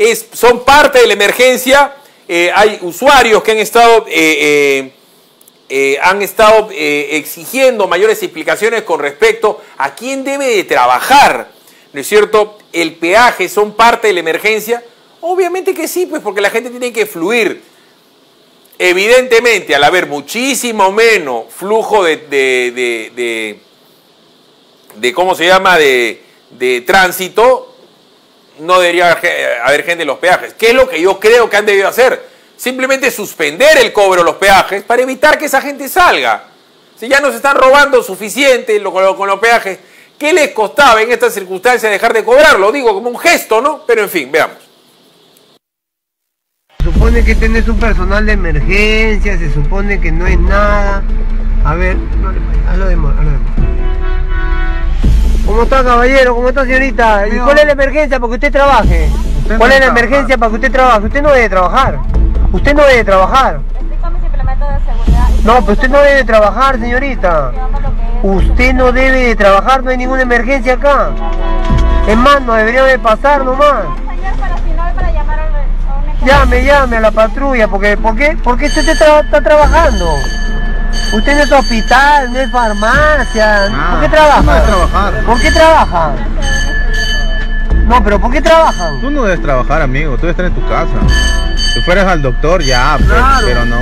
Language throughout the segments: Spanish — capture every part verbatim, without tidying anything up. es, son parte de la emergencia. Eh, hay usuarios que han estado, eh, eh, eh, han estado eh, exigiendo mayores explicaciones con respecto a quién debe de trabajar, ¿no es cierto? El peaje, ¿son parte de la emergencia? Obviamente que sí, pues porque la gente tiene que fluir. Evidentemente, al haber muchísimo menos flujo de, de, de, de, de ¿cómo se llama?, de, de tránsito, no debería haber, haber gente en los peajes. ¿Qué es lo que yo creo que han debido hacer? Simplemente suspender el cobro de los peajes para evitar que esa gente salga. Si ya nos están robando suficiente con los peajes, ¿qué les costaba en estas circunstancias dejar de cobrarlo? Digo, como un gesto, ¿no? Pero en fin, veamos. Se supone que tenés un personal de emergencia, se supone que no es nada. A ver, no le falles, hazlo de modo, hazlo de modo. ¿Cómo está, caballero? ¿Cómo está, señorita? ¿Y cuál es la emergencia para que usted trabaje? Usted ¿Cuál no es la emergencia para que usted trabaje? Usted no debe trabajar. Usted no debe trabajar. Explícame si implemento de seguridad. No, pero usted no debe trabajar, señorita. Usted no debe de trabajar, no hay ninguna emergencia acá. Es más, nos deberíamos de pasar nomás. Llame, llame a la patrulla, porque ¿por qué? Porque usted está, está trabajando. Usted no es hospital, no es farmacia. Ah, ¿por qué trabaja? No debes trabajar. ¿Por qué trabaja? No, pero ¿por qué trabajan? Tú no debes trabajar, amigo, tú debes estar en tu casa. Si fueras al doctor, ya, pero, claro. pero no.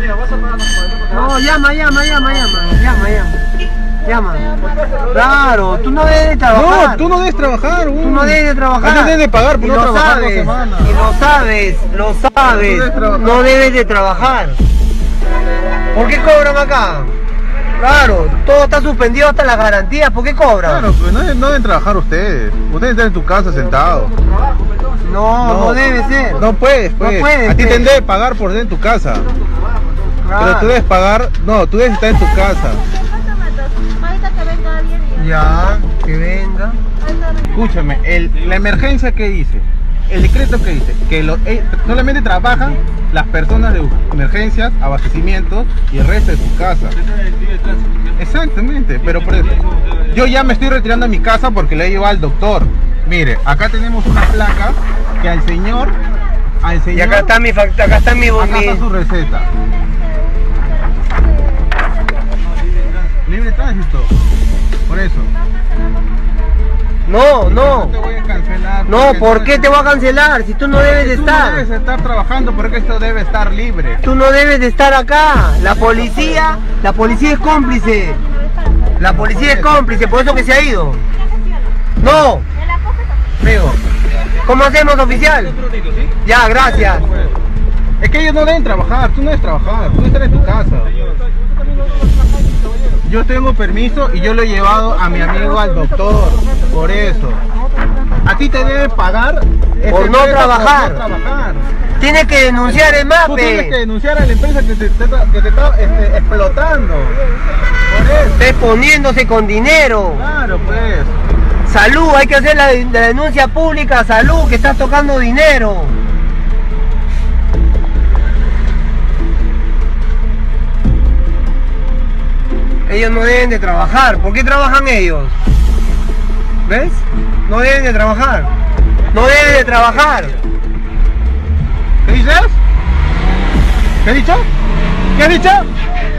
Mira, vas a pagar los cuadros. No, llama, llama, llama, llama, llama, llama. Llama. Claro, tú no debes de trabajar. No, tú no debes trabajar. Uy. Tú no debes de trabajar. No debes de pagar por no trabajar dos semanas. Y lo sabes, lo sabes. No debes de trabajar. ¿Por qué cobran acá? Claro, todo está suspendido hasta las garantías. ¿Por qué cobran? Claro, pues no, no deben trabajar ustedes. Ustedes están en tu casa sentados. No, no, no debe ser. No puedes, pues. No puedes, a ti te debes pagar por estar en tu casa. Claro. Pero tú debes pagar. No, tú debes estar en tu casa. Ya, que venga. Escúchame, el, la emergencia que dice, el decreto que dice, que lo, eh, solamente trabajan las personas de emergencias, abastecimientos y el resto de sus casas. Exactamente, pero por eso, yo ya me estoy retirando a mi casa porque le he llevado al doctor. Mire, acá tenemos una placa que al señor, al señor. Y acá está mi factura, acá está mi acá está su receta. Libre tránsito. Por eso. No, no. No te voy a cancelar. No, ¿por qué te voy a cancelar? Si tú no debes de estar. Tú no debes estar trabajando porque esto debe estar libre. Tú no debes de estar acá. La policía, la policía es cómplice. La policía es cómplice, por eso que se ha ido. No. Amigo, ¿cómo hacemos, oficial? Ya, gracias. Es que ellos no deben trabajar, tú no debes trabajar, tú estás en tu casa. Yo tengo permiso y yo lo he llevado a mi amigo al doctor, por eso. A ti te deben pagar por no trabajar. Por no trabajar. Tienes que denunciar el M A P E. Tú tienes que denunciar a la empresa que te, te, que te está este, explotando. Por eso. Estás poniéndose con dinero. Claro, pues. Salud, hay que hacer la, la denuncia pública a salud, que estás tocando dinero. Ellos no deben de trabajar. ¿Por qué trabajan ellos? ¿Ves? No deben de trabajar. No deben de trabajar. ¿Qué dices? ¿Qué has dicho? ¿Qué has dicho?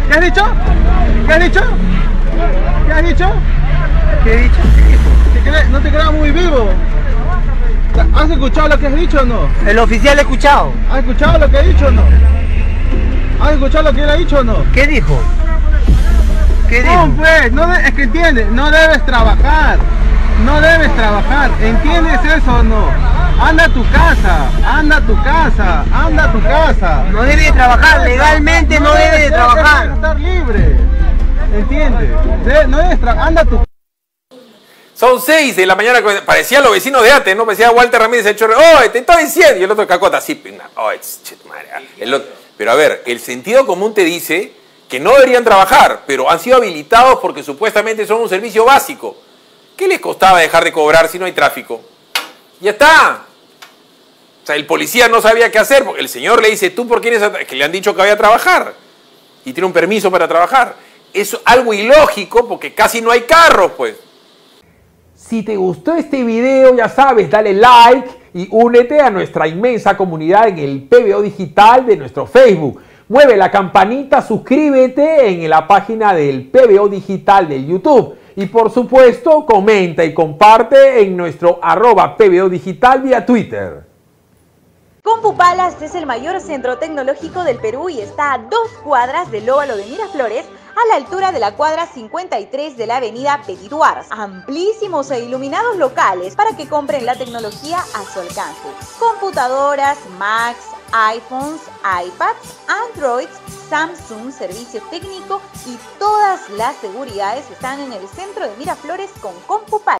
¿Qué has dicho? ¿Qué has dicho? ¿Qué has dicho? ¿Qué he dicho? ¿Te no te creas muy vivo? ¿Has escuchado lo que has dicho o no? El oficial ha escuchado. ¿Has escuchado lo que ha dicho o no? ¿Has escuchado lo que él ha dicho o no? ¿Qué dijo? No, pues, no de, es que entiendes, no debes trabajar, no debes trabajar, ¿entiendes eso o no? Anda a tu casa, anda a tu casa, anda a tu casa. No debes trabajar, legalmente no, no debes debe trabajar. Debes estar libre, ¿entiendes? Debe, no debes trabajar, anda a tu casa. Son seis de la mañana, parecía los vecinos de Ate, ¿no? Parecía Walter Ramírez, el chorro, ¡oh, te estoy diciendo! Y el otro cacota, sí, oh, it's shit, madre. El otro. Pero a ver, el sentido común te dice que no deberían trabajar, pero han sido habilitados porque supuestamente son un servicio básico. ¿Qué les costaba dejar de cobrar si no hay tráfico? ¡Ya está! O sea, el policía no sabía qué hacer, porque el señor le dice, ¿tú por qué eres? Que le han dicho que vaya a trabajar, y tiene un permiso para trabajar. Es algo ilógico porque casi no hay carros, pues. Si te gustó este video, ya sabes, dale like y únete a nuestra inmensa comunidad en el P B O Digital de nuestro Facebook. Mueve la campanita, suscríbete en la página del P B O Digital del YouTube. Y por supuesto, comenta y comparte en nuestro arroba P B O Digital vía Twitter. CompuPalas es el mayor centro tecnológico del Perú y está a dos cuadras del óvalo de Miraflores, a la altura de la cuadra cincuenta y tres de la avenida Petit Duars. Amplísimos e iluminados locales para que compren la tecnología a su alcance. Computadoras, Macs, iPhones, iPads, Androids, Samsung, servicio técnico y todas las seguridades están en el centro de Miraflores con CompuPalas.